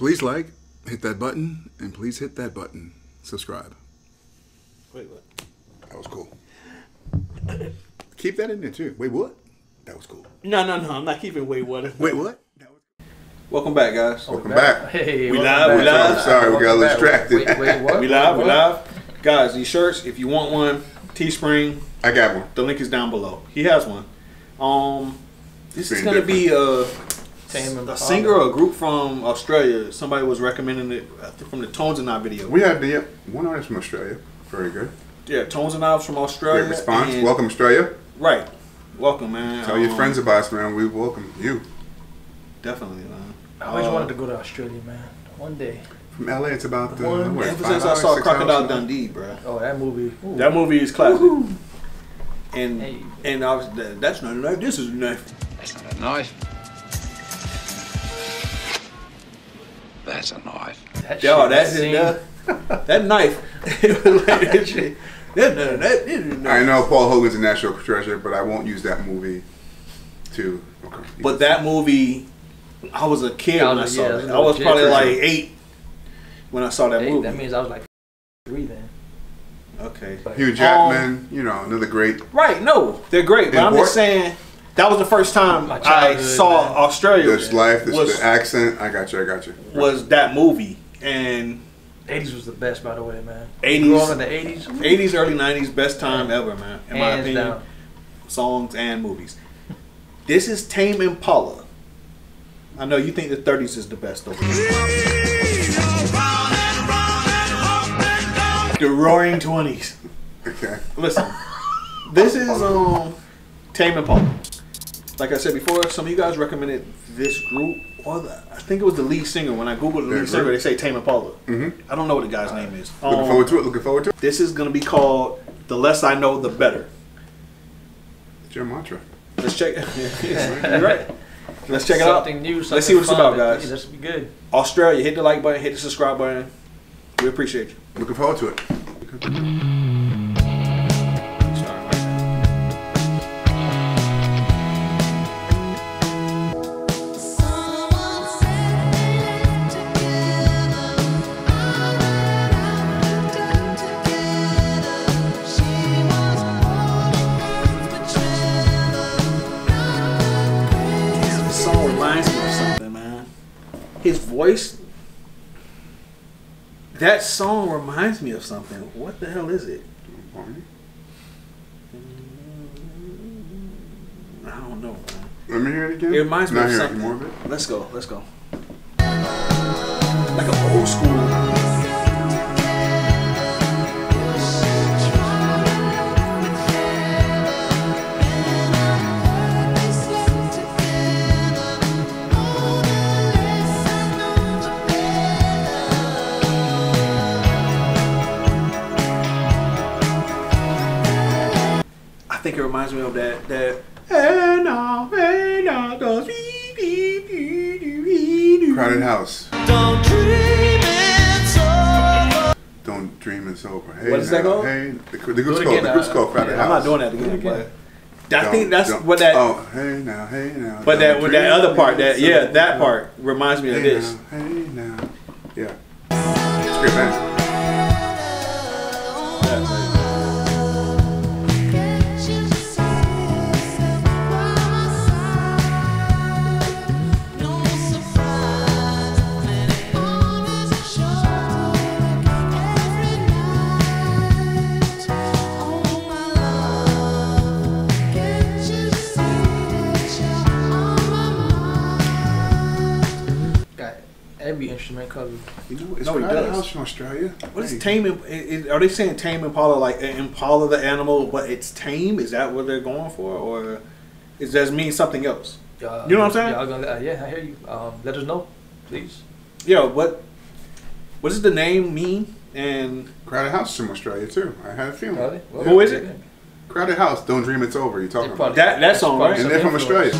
Please like, hit that button, and please hit that button. Subscribe. Wait, what? That was cool. Keep that in there too. Wait, what? That was cool. No. I'm not keeping wait, what? Wait, what? Welcome back, guys. Welcome back. Hey, we live. Sorry, we got a little distracted. Wait, what? We live. Guys, these shirts, if you want one, Teespring. I got one. The link is down below. He has one. This is going to be a singer or a group from Australia. Somebody was recommending it from the Tones and I video. We had one artist from Australia. Very good. Yeah, Tones and I from Australia. Great response. And welcome, Australia. Right. Welcome, man. Tell your friends about us, man. We welcome you. Definitely, man. I always wanted to go to Australia, man. One day. From LA, it's about ever since I saw Crocodile Dundee, bro. Oh, that movie. Ooh. That movie is classic. Ooh. And hey. And I was that's not a knife. This is a knife. That's not a knife. That's a knife. That knife. I know Paul Hogan's a national treasure, but I won't use that movie. To okay. But that movie. I was a kid when I saw it. I was probably like 8 when I saw that movie. That means I was like 3 then. Okay. But Hugh Jackman, you know, another great. Right, no, they're great. But I'm just saying, that was the first time I saw Australia. This life, the accent. I got you. Was that movie. And 80s was the best, by the way, man. 80s. Growing in the 80s. 80s, early 90s, best time ever, man. In my opinion. Songs and movies. This is Tame Impala. I know you think the 30s is the best though. The Roaring 20s. Okay. Listen, this is Tame Impala. Like I said before, some of you guys recommended this group or I think it was the lead singer. When I googled the lead singer, they say Tame Impala. I don't know what the guy's name is. Looking forward to it. This is gonna be called The Less I Know The Better. It's your mantra. Let's check. You're right. Let's check it out. Let's see what it's about, guys. This will be good. Australia, hit the like button, hit the subscribe button. We appreciate you. Looking forward to it. His voice, that song reminds me of something. What the hell is it? I don't know, man. Let me hear it again. It reminds me of something. More of it. Let's go. Like an old school. I think it reminds me of that Crowded House. Don't dream it's over. Hey, what is that called? Hey, the group's called Crowded House. I'm not doing that again. But I think that's what that. Oh, hey now. But that with that other part, that part reminds me of this. Hey now, yeah. It's a great band. Cover. You know, it's Crowded House from Australia. What is Tame? Are they saying Tame Impala like Impala the animal, but it's tame? Is that what they're going for, or does that mean something else? You know what I'm saying? Yeah, I hear you. Let us know, please. Yeah, what does the name mean? And Crowded House from Australia too. I had a feeling. Well, who is it? Crowded House. Don't dream it's over. You're talking about that song, right? And they're from Australia.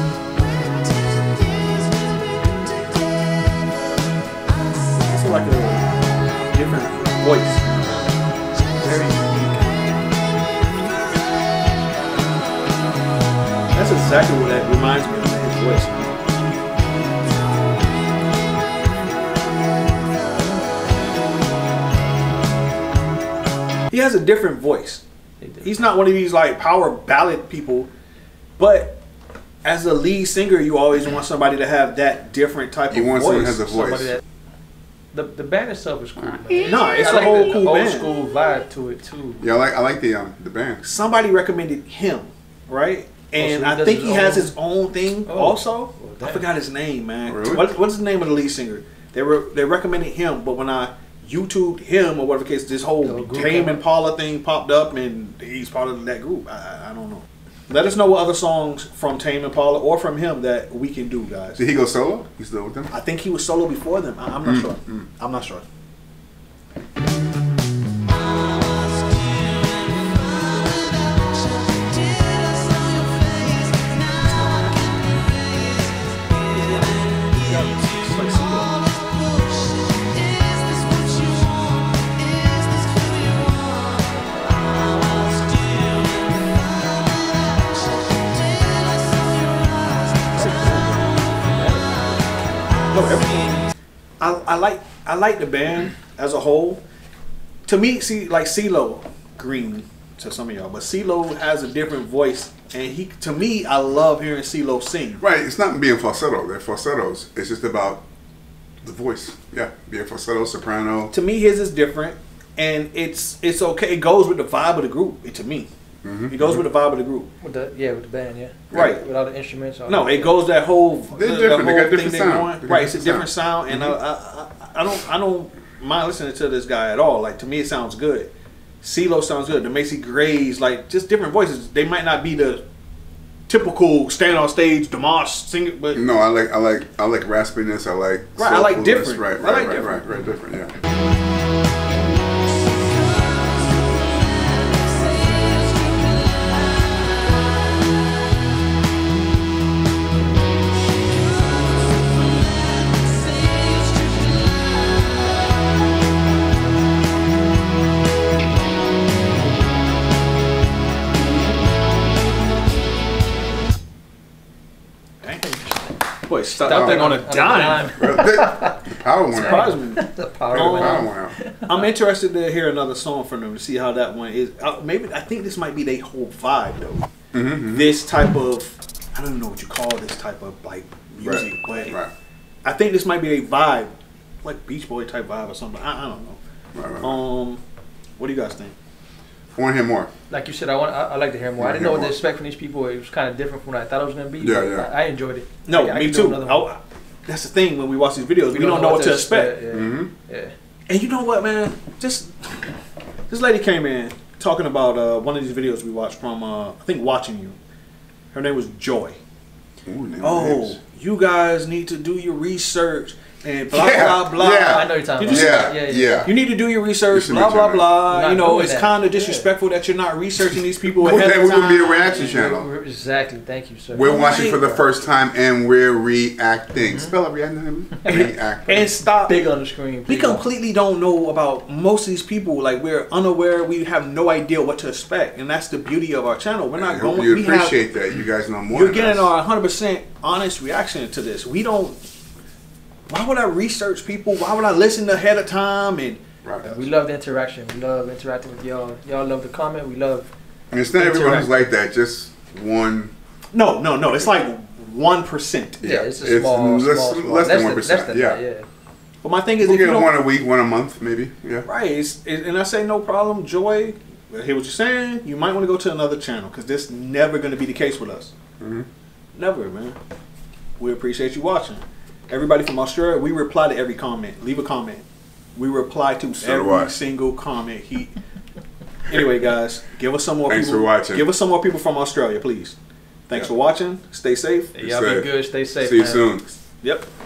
Like a different voice. Very unique. That's exactly what that reminds me of, his voice. He has a different voice. He's not one of these like power ballad people, but as a lead singer, you always want somebody to have that different type of voice. You want someone who has a voice. That, the band itself is cool. No, it's a whole cool band. Old school vibe to it too. Yeah, I like the band. Somebody recommended him, right? And I think he has his own thing also. I forgot his name, man. Really? What's the name of the lead singer? They recommended him, but when I YouTubed him or whatever case, this whole Tame Impala thing popped up, and he's part of that group. I don't know. Let us know what other songs from Tame Impala or from him that we can do, guys. Did he go solo? He's still with them? I think he was solo before them. I'm not sure. I'm not sure. I like the band as a whole. To me, see, like CeeLo Green to some of y'all, but CeeLo has a different voice, and he, to me, I love hearing CeeLo sing. Right, it's not being falsetto. They're falsettos. It's just about the voice. Yeah, being falsetto, soprano. To me, his is different, and it's okay. It goes with the vibe of the group. To me, it goes with the vibe of the group. With the, yeah, with the band, yeah. Right. With all the instruments. All no, it goes that whole. They're different. Whole they got different sound. Right, it's a different sound, and I don't mind listening to this guy at all. Like, to me, it sounds good. CeeLo sounds good. The Macy Greys, like, just different voices. They might not be the typical stand on stage, Dimash singer, but no, I like raspiness. I like right. I like different. Right, different. Yeah. That thing on a dime. The power went out. The power went out. I'm interested to hear another song from them to see how that one is. Maybe I think this might be their whole vibe though. This type of, I don't know what you call this type of like music, but I think this might be a vibe, like Beach Boy type vibe or something. I don't know. What do you guys think? I want to hear more. Like you said, I like to hear more. I didn't know what to expect from these people. It was kind of different from what I thought it was going to be. Yeah, yeah. I enjoyed it. No, like, me too. That's the thing when we watch these videos. We don't know what to expect. Yeah. And you know what, man? Just this lady came in talking about one of these videos we watched from, I think, Watching You. Her name was Joy. Ooh, you guys need to do your research. And blah, blah, blah. Yeah. I know you're talking about you need to do your research, you blah, blah, blah. You know, it's kind of disrespectful that you're not researching these people ahead of time. We're going to be a reaction channel. Exactly. Thank you, sir. We're watching for the first time, and we're reacting. Spell it, reacting. And stop. Big on the screen. We completely don't know about most of these people. Like, we're unaware. We have no idea what to expect. And that's the beauty of our channel. We're not going... You appreciate that. You guys know more. You're getting our 100% honest reaction to this. We don't... Why would I research people? Why would I listen ahead of time? And we love the interaction. We love interacting with y'all. Y'all love the comment. We love. And it's not everyone who's like that. Just one. No, no, no. It's like 1%. Yeah, it's a small, small. Less than 1%. Yeah. But my thing is, if you get one a week, one a month, maybe. Yeah. Right. And I say no problem, Joy. I hear what you're saying. You might want to go to another channel because this is never going to be the case with us. Never, man. We appreciate you watching. Everybody from Australia, we reply to every comment. Leave a comment. We reply to every single comment. Anyway, guys, give us some more. Thanks for watching. Give us some more people from Australia, please. Thanks for watching. Stay safe. Y'all be good. Stay safe. See you soon. Yep.